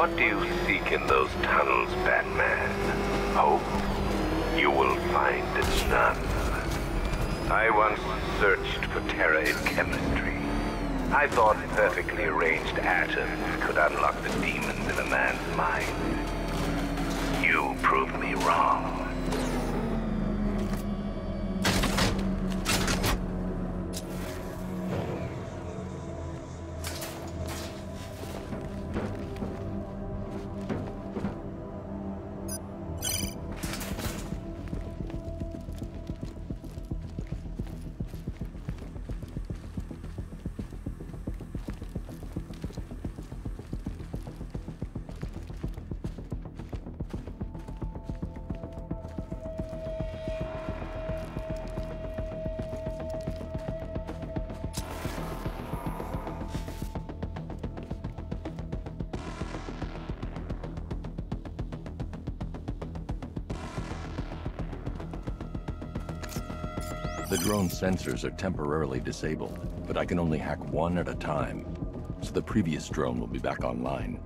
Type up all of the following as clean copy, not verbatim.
What do you seek in those tunnels, Batman? Hope? You will find none. I once searched for Terra in chemistry. I thought perfectly arranged atoms could unlock the demons in a man's mind. You proved me wrong. The drone sensors are temporarily disabled, but I can only hack one at a time, so the previous drone will be back online.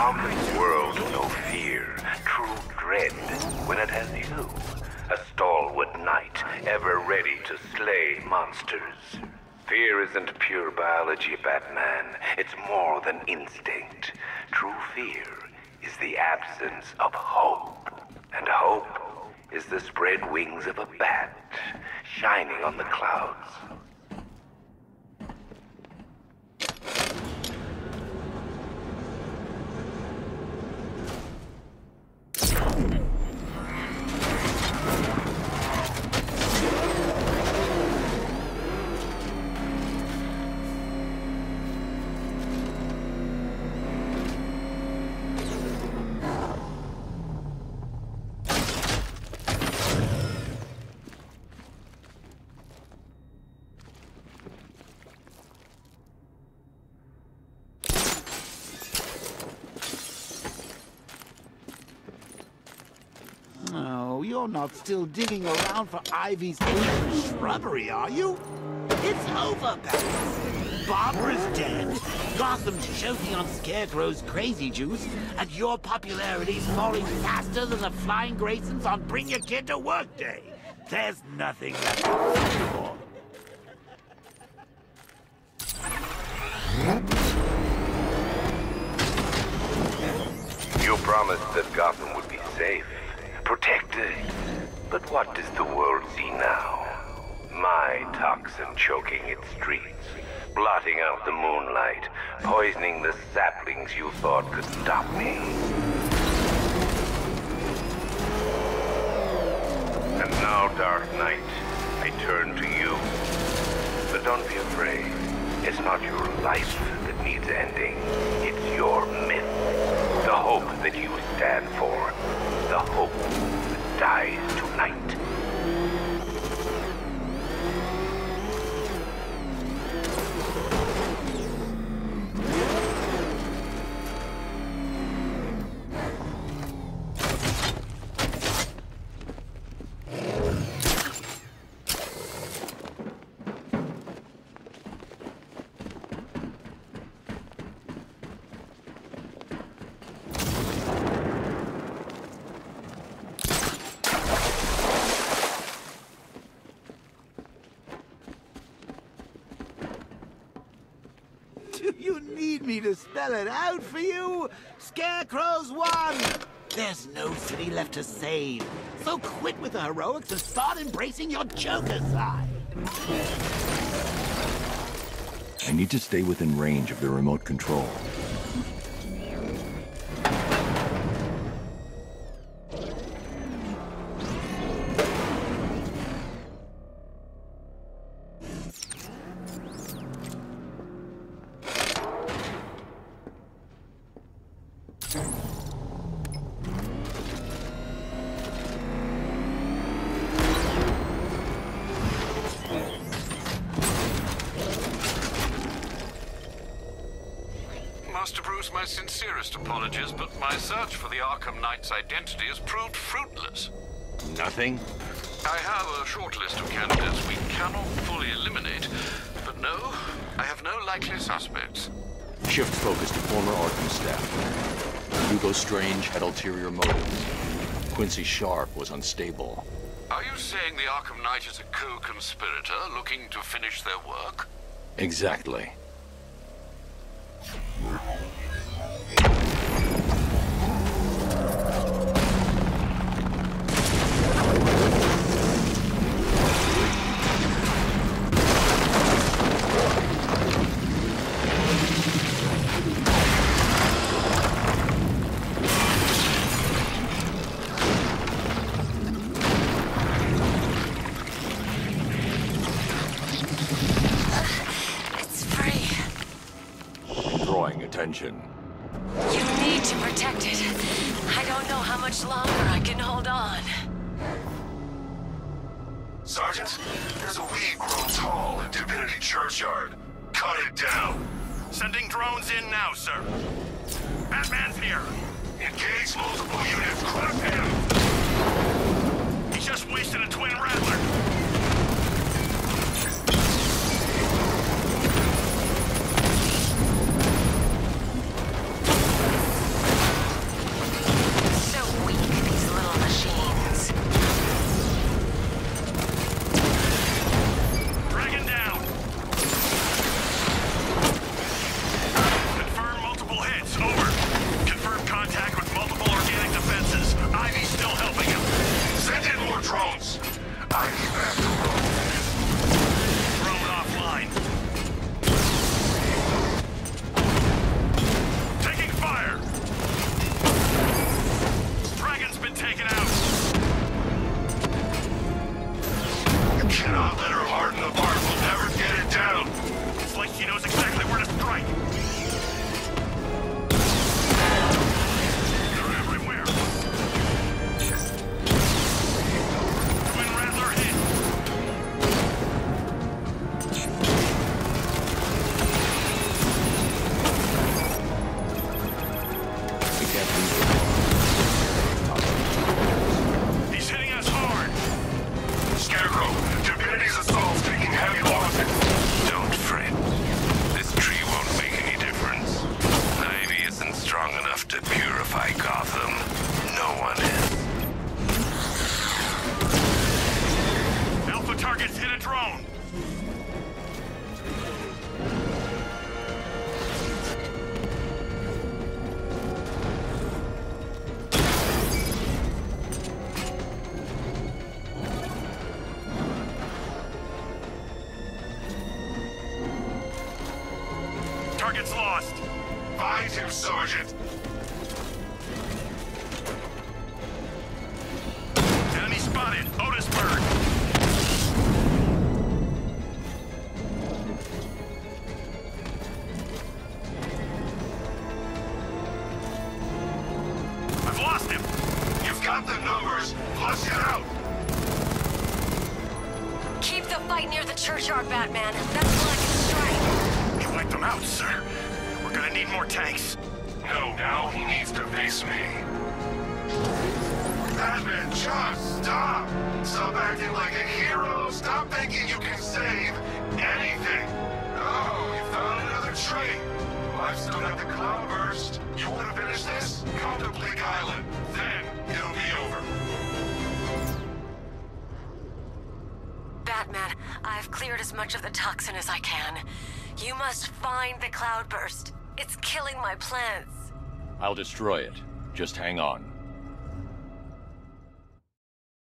How can the world know fear, true dread, when it has you, a stalwart knight, ever ready to slay monsters? Fear isn't pure biology, Batman. It's more than instinct. True fear is the absence of hope. And hope is the spread wings of a bat, shining on the clouds. You're not still digging around for Ivy's ancient shrubbery, are you? It's over, Batman. Barbara's dead, Gotham's choking on Scarecrow's crazy juice, and your popularity's falling faster than the flying Graysons on Bring Your Kid to Work Day. There's nothing left to fight for. You promised that Gotham would be safe. Protected. But what does the world see now? My toxin choking its streets, blotting out the moonlight, poisoning the saplings you thought could stop me. And now, Dark Knight, I turn to you. But don't be afraid. It's not your life that needs ending. It's your myth. The hope that you stand for. The hope that dies tonight. me to spell it out for you? Scarecrow's won! There's no city left to save. So quit with the heroics and start embracing your Joker side. I need to stay within range of the remote control. My sincerest apologies, but my search for the Arkham Knight's identity has proved fruitless. Nothing? I have a short list of candidates we cannot fully eliminate, but no, I have no likely suspects. Shift focus to former Arkham staff. Hugo Strange had ulterior motives. Quincy Sharp was unstable. Are you saying the Arkham Knight is a co-conspirator looking to finish their work? Exactly. You need to protect it. I don't know how much longer I can hold on. Sergeant, there's a weed grown tall in Divinity Churchyard. Cut it down. Sending drones in now, sir. Batman's here. Engage multiple units. Clap him. He just wasted a twin rattler. Target's lost. Find him, Sergeant. Enemy spotted. Otisburg. I've lost him. You've got the numbers. Flush it out. Keep the fight near the churchyard, Batman. That's all I can strike. Wipe them out, sir. We're gonna need more tanks. No, now he needs to face me. Batman, just stop! Stop acting like a hero! Stop thinking you can save anything! Oh, you found another trait! I've still got the cloudburst. You want to finish this? Come to Bleak Island. Then it'll be over. Batman, I've cleared as much of the toxin as I can. You must find the cloudburst. It's killing my plants. I'll destroy it. Just hang on.